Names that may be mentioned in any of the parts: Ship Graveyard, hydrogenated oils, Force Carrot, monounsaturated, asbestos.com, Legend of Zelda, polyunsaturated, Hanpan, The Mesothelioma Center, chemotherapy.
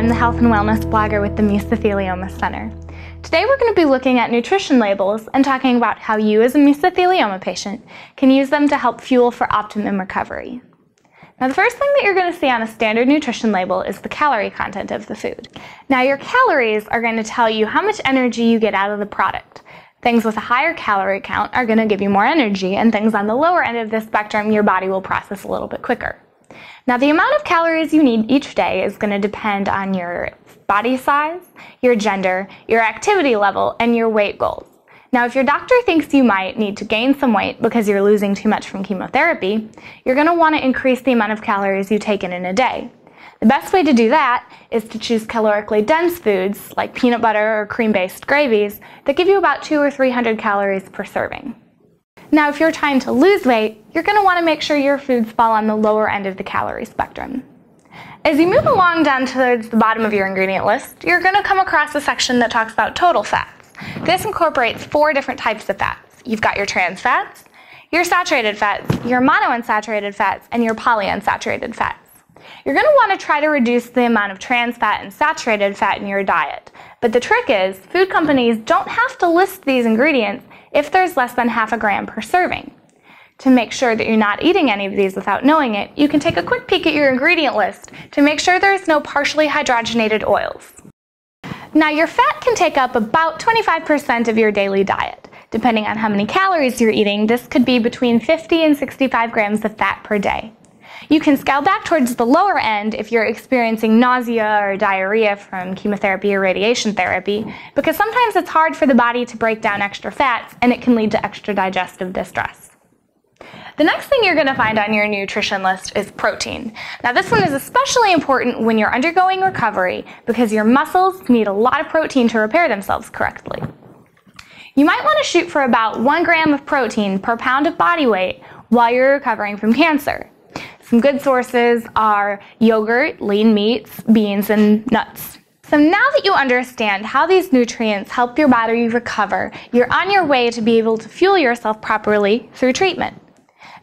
I'm the health and wellness blogger with the Mesothelioma Center. Today we're going to be looking at nutrition labels and talking about how you as a mesothelioma patient can use them to help fuel for optimum recovery. Now the first thing that you're going to see on a standard nutrition label is the calorie content of the food. Now your calories are going to tell you how much energy you get out of the product. Things with a higher calorie count are going to give you more energy, and things on the lower end of the spectrum your body will process a little bit quicker. Now the amount of calories you need each day is going to depend on your body size, your gender, your activity level, and your weight goals. Now if your doctor thinks you might need to gain some weight because you're losing too much from chemotherapy, you're going to want to increase the amount of calories you take in a day. The best way to do that is to choose calorically dense foods like peanut butter or cream-based gravies that give you about 200 or 300 calories per serving. Now if you're trying to lose weight, you're going to want to make sure your foods fall on the lower end of the calorie spectrum. As you move along down towards the bottom of your ingredient list, you're going to come across a section that talks about total fats. This incorporates 4 different types of fats. You've got your trans fats, your saturated fats, your monounsaturated fats, and your polyunsaturated fats. You're going to want to try to reduce the amount of trans fat and saturated fat in your diet. But the trick is, food companies don't have to list these ingredients if there's less than half a gram per serving. To make sure that you're not eating any of these without knowing it, you can take a quick peek at your ingredient list to make sure there's no partially hydrogenated oils. Now your fat can take up about 25% of your daily diet. Depending on how many calories you're eating, this could be between 50 and 65 grams of fat per day. You can scale back towards the lower end if you're experiencing nausea or diarrhea from chemotherapy or radiation therapy, because sometimes it's hard for the body to break down extra fats and it can lead to extra digestive distress. The next thing you're going to find on your nutrition list is protein. Now this one is especially important when you're undergoing recovery because your muscles need a lot of protein to repair themselves correctly. You might want to shoot for about 1 gram of protein per pound of body weight while you're recovering from cancer. Some good sources are yogurt, lean meats, beans, and nuts. So now that you understand how these nutrients help your body recover, you're on your way to be able to fuel yourself properly through treatment.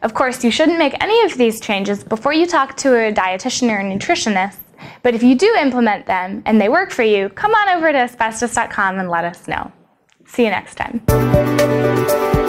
Of course, you shouldn't make any of these changes before you talk to a dietitian or a nutritionist, but if you do implement them and they work for you, come on over to asbestos.com and let us know. See you next time.